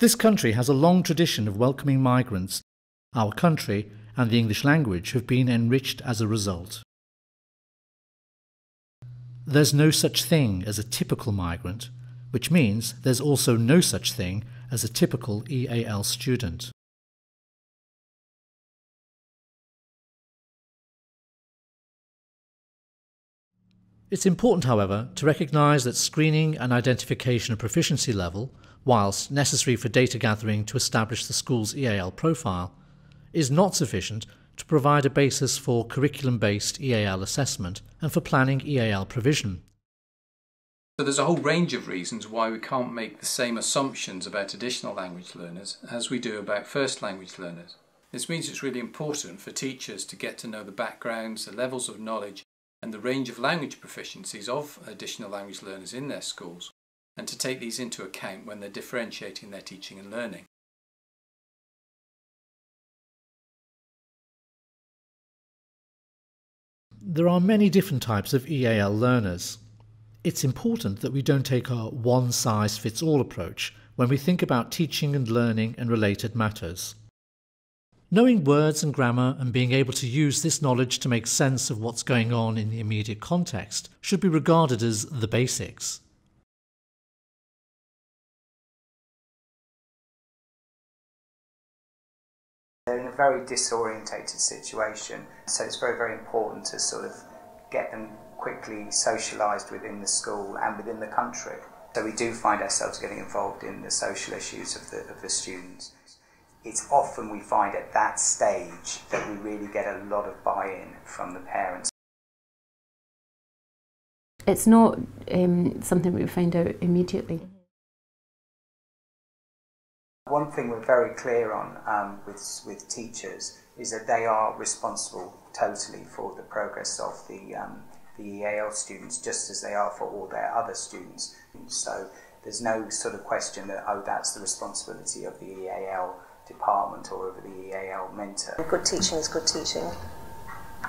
This country has a long tradition of welcoming migrants. Our country and the English language have been enriched as a result. There's no such thing as a typical migrant, which means there's also no such thing as a typical EAL student. It's important, however, to recognise that screening and identification of proficiency level, whilst necessary for data gathering to establish the school's EAL profile, is not sufficient to provide a basis for curriculum-based EAL assessment and for planning EAL provision. So there's a whole range of reasons why we can't make the same assumptions about additional language learners as we do about first language learners. This means it's really important for teachers to get to know the backgrounds, the levels of knowledge and the range of language proficiencies of additional language learners in their schools, and to take these into account when they're differentiating their teaching and learning. There are many different types of EAL learners. It's important that we don't take our one-size-fits-all approach when we think about teaching and learning and related matters. Knowing words and grammar and being able to use this knowledge to make sense of what's going on in the immediate context should be regarded as the basics. They're in a very disorientated situation, so it's very, very important to sort of get them quickly socialised within the school and within the country. So we do find ourselves getting involved in the social issues of the students. It's often we find at that stage that we really get a lot of buy-in from the parents. It's not something we find out immediately. One thing we're very clear on with teachers is that they are responsible totally for the progress of the EAL students, just as they are for all their other students. So there's no sort of question that, oh, that's the responsibility of the EAL department or of the EAL mentor. Good teaching is good teaching,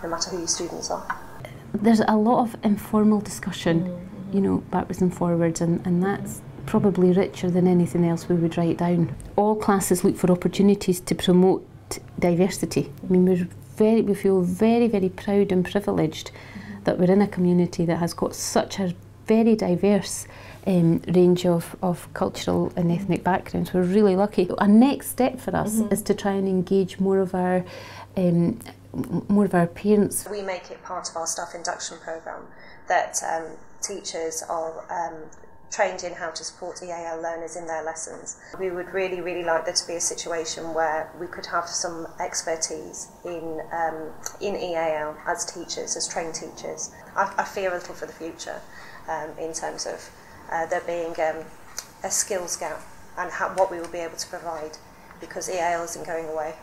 no matter who your students are. There's a lot of informal discussion, you know, backwards and forwards, and that's probably richer than anything else we would write down. All classes look for opportunities to promote diversity. I mean, we feel very, very proud and privileged that we're in a community that has got such a very diverse range of cultural and ethnic backgrounds. We're really lucky. Our next step for us is to try and engage more of our parents. We make it part of our staff induction programme that teachers are trained in how to support EAL learners in their lessons. We would really, really like there to be a situation where we could have some expertise in EAL as teachers, as trained teachers. I fear a little for the future in terms of there being a skills gap and what we will be able to provide, because EAL isn't going away.